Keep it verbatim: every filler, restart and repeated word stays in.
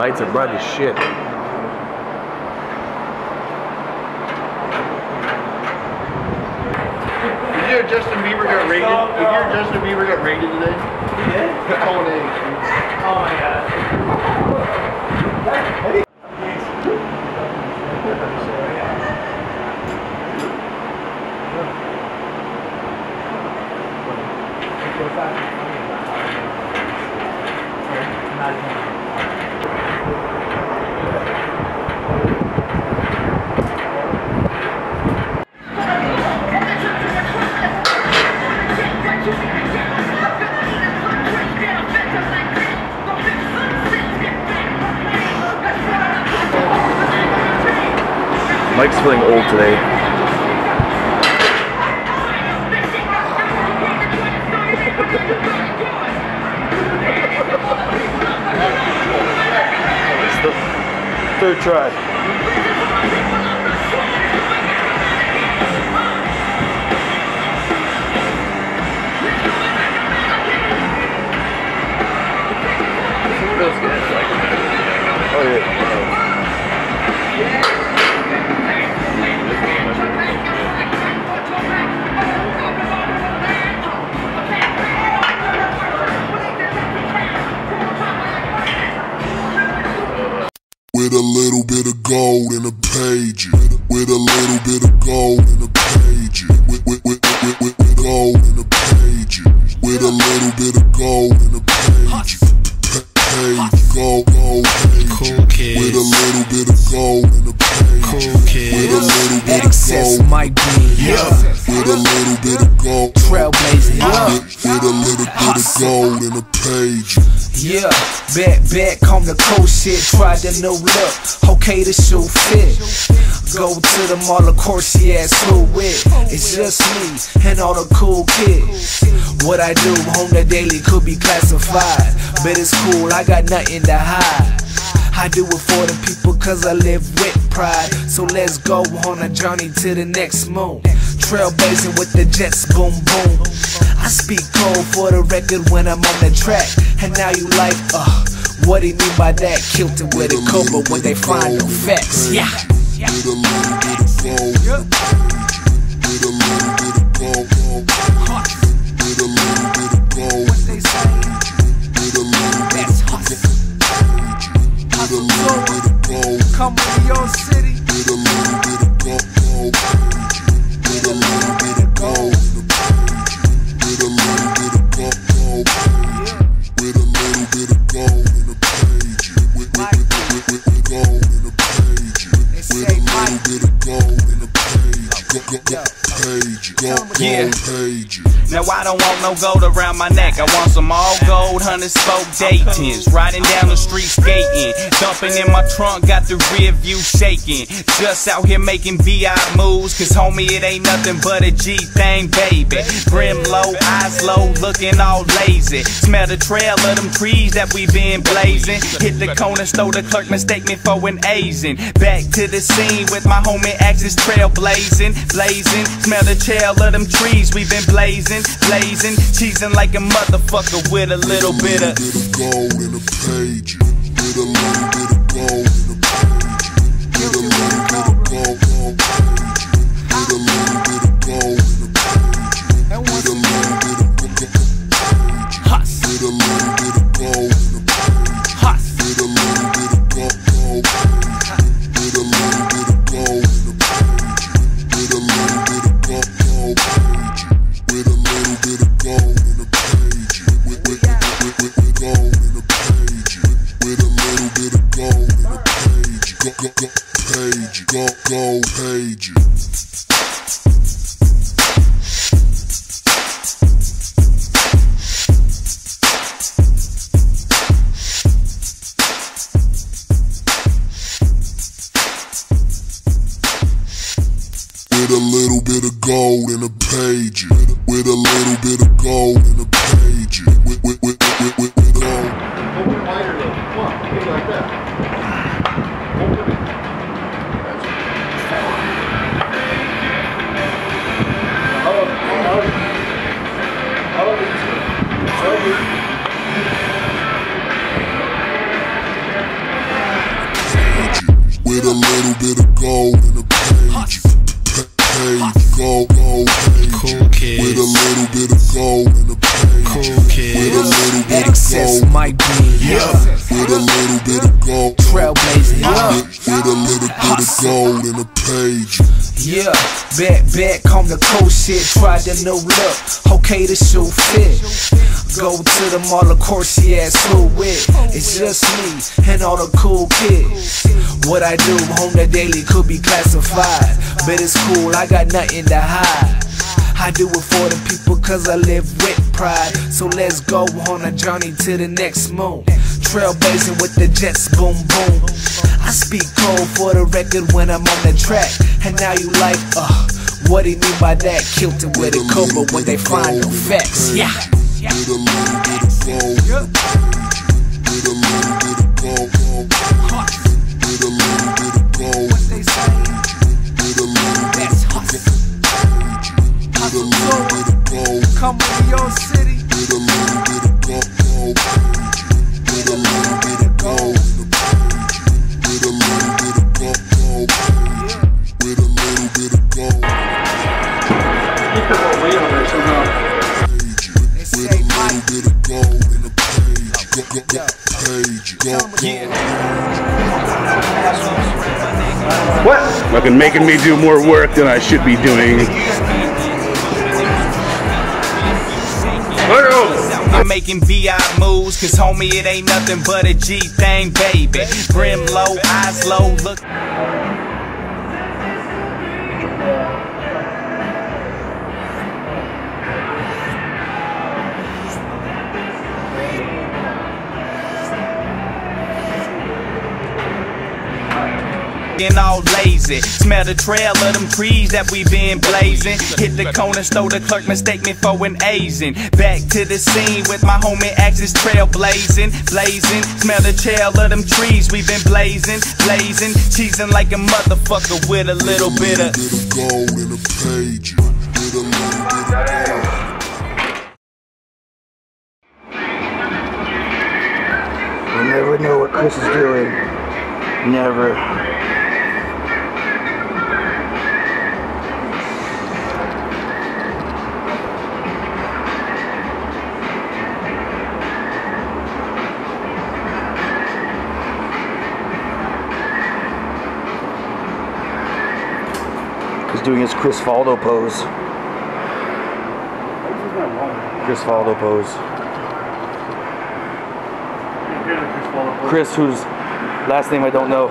Lights are bright as shit. Did you hear Justin Bieber got raided? Did you hear Justin Bieber got raided today? He did? Cold eggs. Oh my god. Mike's feeling old today. It's the third try. With a little bit of gold in a page, with a little bit of gold in a page, with with with with with, with gold in a page, with a little bit of gold in a page, page gold gold page, cool kids. With a little bit of gold in a page, cool kids. With a little bit Axcess of gold, might be, yeah. With a little bit of gold, trailblazing, yeah. With a little bit of gold in a page, yeah. Back, back on the cold shit, try the new look, okay the shoe fit. Go to the mall, of course he asked who with. It's just me and all the cool kids. What I do on the daily could be classified, but it's cool, I got nothing to hide. I do it for the people cause I live with pride. So let's go on a journey to the next moon. Trailblazing with the jets, boom boom. I speak cold for the record when I'm on the track. And now you like, uh, what do you mean by that? Killed it with a cobra when they find no facts. Yeah. Yeah. With a little bit of gold in a page. With a little bit of gold, gold page. With a little bit of gold in a page. With a little bit of gold page. With a little bit of gold. Come on, your city. With a little bit of gold, gold page. With a little bit of gold in a page. With a little bit of gold, gold page. With a little bit of gold in a page. With gold in a page. With a little bit of gold in a page. Page, gold, page. Now I don't want no gold around my neck. I want some all gold, hundred spoke Dayton's. Riding down the street skating, dumping in my trunk, got the rear view shaking. Just out here making B I moves, cause homie it ain't nothing but a G thing, baby. Brim low, eyes low, looking all lazy. Smell the trail of them trees that we been blazing. Hit the corner store, the clerk mistake me for an Asian. Back to the scene with my homie Axcess, trailblazing, blazing. Smell the trail of them trees we been blazing, blazing, cheesing like a motherfucker with a little bit of gold in a page. With a little bit of gold in a page. With a little bit of gold, gold page. With a little bit of gold in a page. With a little bit of gold page. With a little bit of gold in a page. With a little bit of gold, gold page. With a little bit of gold in a page. With a little bit of gold, gold page. With a little bit of gold in a page. With with with with with gold in a page. With a little bit of gold in a page. Go go go page. Go go page. With a little bit of gold in a page. With a little bit of gold in a page. With with with with with, with gold. Open wider though. Come on, do it like that. Open it. That's it. How about how about how about gold, gold page. Cool kids. With a little bit of gold in the page. Cool kids. With a little bit Axcess of gold. Might be, yeah. With a little bit of gold. Trailblazing, yeah. With a little bit of gold in the page. Yeah, back, back on the cold shit. Try the new look. Okay, the shoe fit. Go to the mall, of course, yeah, so wet. It's just me and all the cool kids. What I do on the daily could be classified, but it's cool, I got nothing to hide. I do it for the people cause I live with pride. So let's go on a journey to the next moon. Trailblazing with the jets, boom boom. I speak cold for the record when I'm on the track. And now you like, uh, what do you mean by that? Killed it with a cobra when they find no facts. Yeah. Yeah. Come to your city with a little bit of gold, with a little bit of gold, with a little bit of gold, with a little bit of gold. You put more weight on it somehow. With a little bit of gold in the page, go go go page, go go. What? Fucking making me do more work than I should be doing. I'm making B I moves, cause homie it ain't nothing but a G thing, baby. Brim low, eyes low, look. All lazy, smell the trail of them trees that we been blazing. Hit the corner, stole the clerk, mistake me for an Asian. Back to the scene with my homie Axcess, trail blazing, blazing. Smell the trail of them trees we been blazing, blazing. Cheesing like a motherfucker with a little bit of gold in a page. With a little bit of gold. You never know what Chris is doing. Never. Doing his Chris Faldo pose. Chris Faldo pose. Chris, whose last name I don't know.